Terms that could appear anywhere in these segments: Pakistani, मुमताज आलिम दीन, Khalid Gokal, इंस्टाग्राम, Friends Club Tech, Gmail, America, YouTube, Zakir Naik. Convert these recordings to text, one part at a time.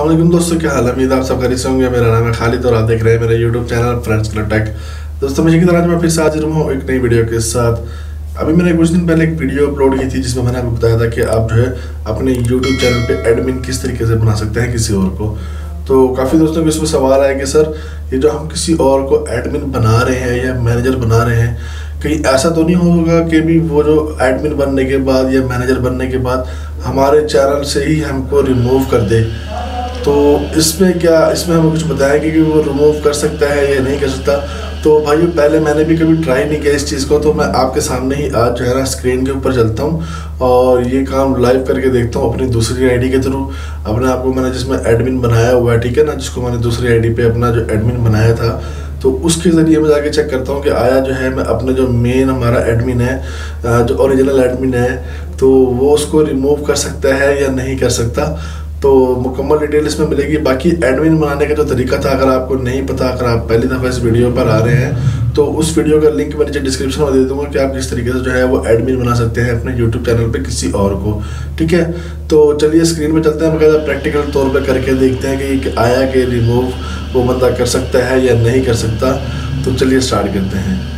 अस्सलाम वालेकुम दोस्तों, क्या हाल है? उम्मीद आप सब खैरियत से होंगे। मेरा नाम है खालिद और आप देख रहे हैं मेरा YouTube channel friends club tech. दोस्तों मुझे की तरह मैं फिर से हाजिर हूँ एक नई वीडियो के साथ। अभी मैंने कुछ दिन पहले एक वीडियो अपलोड की थी जिसमें मैंने आपको बताया था कि आप जो है अपने यूट्यूब चैनल पर एडमिन किस तरीके से बना सकते हैं किसी और को। तो काफ़ी दोस्तों के इसमें सवाल आया कि सर ये जो हम किसी और को एडमिन बना रहे हैं या मैनेजर बना रहे हैं, कहीं ऐसा तो नहीं होगा कि भी वो जो एडमिन बनने के बाद या मैनेजर बनने के बाद हमारे चैनल से ही हमको रिमूव कर दे। तो इसमें क्या, इसमें हमें कुछ बताया कि वो रिमूव कर सकता है या नहीं कर सकता। तो भाई पहले मैंने भी कभी ट्राई नहीं किया इस चीज़ को, तो मैं आपके सामने ही आज जो है ना स्क्रीन के ऊपर चलता हूँ और ये काम लाइव करके देखता हूँ अपनी दूसरी आईडी के थ्रू। अपने आप को मैंने जिसमें एडमिन बनाया हुआ है, ठीक है ना, जिसको मैंने दूसरी आईडी पे अपना जो एडमिन बनाया था, तो उसके ज़रिए मैं जाके चेक करता हूँ कि आया जो है मैं अपने जो मेन हमारा एडमिन है, जो ओरिजिनल एडमिन है, तो वो उसको रिमूव कर सकता है या नहीं कर सकता। तो मुकम्मल डिटेल इसमें मिलेगी। बाकी एडमिन बनाने का जो तरीका था, अगर आपको नहीं पता, अगर आप पहली दफ़ा इस वीडियो पर आ रहे हैं तो उस वीडियो का लिंक मैं नीचे डिस्क्रिप्शन में दे दूँगा कि आप किस तरीके से जो है वो एडमिन बना सकते हैं अपने यूट्यूब चैनल पर किसी और को, ठीक है। तो चलिए स्क्रीन पर चलते हैं, बकायदा प्रैक्टिकल तौर पर करके देखते हैं कि आया कि रिमूव वो बंदा कर सकता है या नहीं कर सकता। तो चलिए स्टार्ट करते हैं।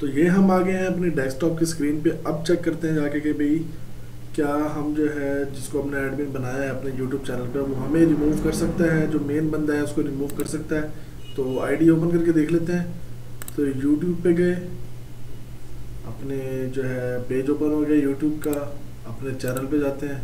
तो ये हम आ गए हैं अपने डेस्कटॉप की स्क्रीन पे। अब चेक करते हैं जाके कि भाई क्या हम जो है जिसको हमने एडमिन बनाया है अपने यूट्यूब चैनल पे, वो हमें रिमूव कर सकता है, जो मेन बंदा है उसको रिमूव कर सकता है। तो आईडी ओपन करके देख लेते हैं। तो यूट्यूब पे गए, अपने जो है पेज ओपन हो गया यूट्यूब का, अपने चैनल पर जाते हैं।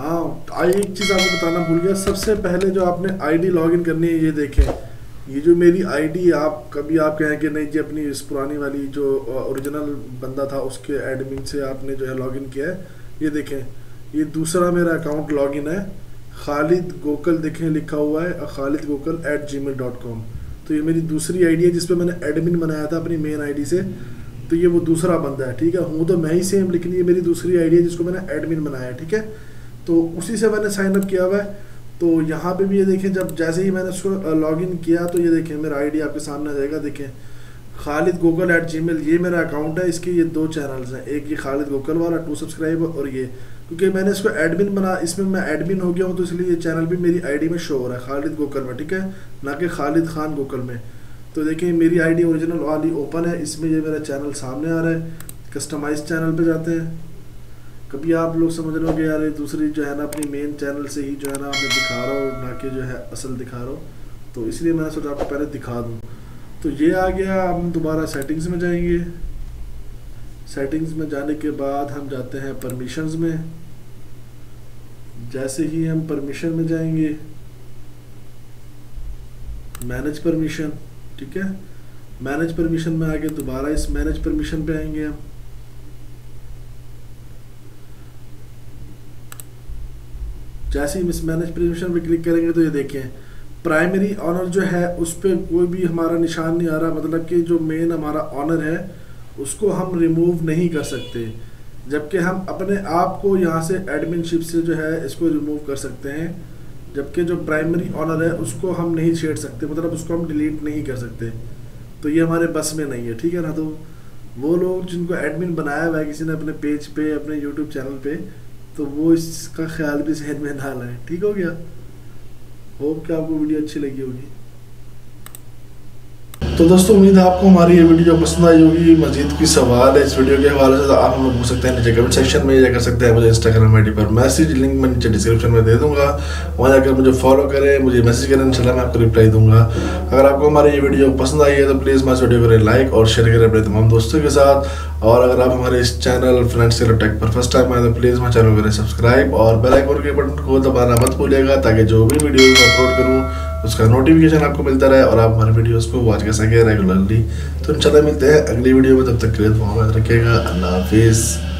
हाँ, एक चीज़ आपको बताना भूल गया, सबसे पहले जो आपने आईडी लॉगिन करनी है, ये देखें ये जो मेरी आईडी, आप कभी आप कहें कि नहीं जी अपनी इस पुरानी वाली जो ओरिजिनल बंदा था उसके एडमिन से आपने जो है लॉगिन किया है, ये देखें ये दूसरा मेरा अकाउंट लॉगिन है, खालिद गोकल देखें लिखा हुआ है, खालिद गोकल @gmail.com। तो ये मेरी दूसरी आईडी है जिसपे मैंने एडमिन बनाया था अपनी मेन आईडी से। तो ये वो दूसरा बंदा है, ठीक है, हूँ तो मैं ही सेम, लेकिन ये मेरी दूसरी आईडी है जिसको मैंने एडमिन बनाया है, ठीक है। तो उसी से मैंने साइन अप किया हुआ है। तो यहाँ पे भी ये देखें, जब जैसे ही मैंने उसको लॉगिन किया तो ये देखें मेरा आईडी आपके सामने आ जाएगा। देखें खालिद गोकल @gmail, ये मेरा अकाउंट है, इसके ये दो चैनल्स हैं, एक ये खालिद गोकल वाला 2 सब्सक्राइब और ये, क्योंकि मैंने इसको एडमिन बना, इसमें मैं एडमिन हो गया हूँ, तो इसलिए ये चैनल भी मेरी आईडी में शो हो रहा है खालिद गोकल में, ठीक है, ना कि खालिद खान गोकल में। तो देखिए मेरी आईडी ओरिजिनल वाली ओपन है, इसमें ये मेरा चैनल सामने आ रहा है। कस्टमाइज चैनल पर जाते हैं। कभी आप लोग समझ रहे हो कि यार ये दूसरी जो है ना अपनी मेन चैनल से ही जो है ना आपने दिखा रहा हो, ना कि जो है असल दिखा रहा हो, तो इसलिए मैंने सोचा आपको पहले दिखा दूँ। तो ये आ गया, हम दोबारा सेटिंग्स में जाएंगे। सेटिंग्स में जाने के बाद हम जाते हैं परमिशंस में। जैसे ही हम परमिशन में जाएंगे, मैनेज परमिशन, ठीक है, मैनेज परमिशन में आके दोबारा इस मैनेज परमिशन पे आएंगे हम। जैसे ही इस मैनेज परमिशन पे क्लिक करेंगे तो ये देखें प्राइमरी ऑनर जो है उस पर कोई भी हमारा निशान नहीं आ रहा, मतलब कि जो मेन हमारा ऑनर है उसको हम रिमूव नहीं कर सकते, जबकि हम अपने आप को यहाँ से एडमिनशिप से जो है इसको रिमूव कर सकते हैं, जबकि जो प्राइमरी ऑनर है उसको हम नहीं छेड़ सकते, मतलब उसको हम डिलीट नहीं कर सकते। तो ये हमारे बस में नहीं है, ठीक है ना। तो वो लोग जिनको एडमिन बनाया हुआ है किसी ने अपने पेज पे, अपने यूट्यूब चैनल पर, तो वो इसका ख्याल भी सेहत में ना लाए, ठीक हो गया। होप कि आपको वीडियो अच्छी लगी होगी। तो दोस्तों उम्मीद है आपको हमारी ये वीडियो पसंद आई होगी। मजीद की सवाल है इस वीडियो के हवाले से तो आप हमें पूछ सकते हैं नीचे कमेंट सेक्शन में, या कर सकते हैं मुझे इंस्टाग्राम आईडी पर मैसेज, लिंक मैं नीचे डिस्क्रिप्शन में दे दूँगा, वहाँ जाकर मुझे फॉलो करें, मुझे मैसेज करें, इंशाल्लाह मैं आपको रिप्लाई दूँगा। अगर आपको हमारी ये वीडियो पसंद आई है तो प्लीज़ हमारे वीडियो को लाइक और शेयर करें अपने तमाम दोस्तों के साथ। और अगर आप हमारे इस चैनल फ्रेंड्स क्लब टेक पर फर्स्ट टाइम आए तो प्लीज़ हमारे चैनल को सब्सक्राइब और बेल आइकन के बटन को दबाना मत भूलिएगा, ताकि जो भी वीडियो अपलोड करूँ उसका नोटिफिकेशन आपको मिलता रहे और आप हमारे वीडियोस को वॉच कर सकें रेगुलरली। तो इंशाल्लाह मिलते हैं अगली वीडियो में, तब तक के लिए दुआ में रखिएगा। अल्लाह हाफिज़।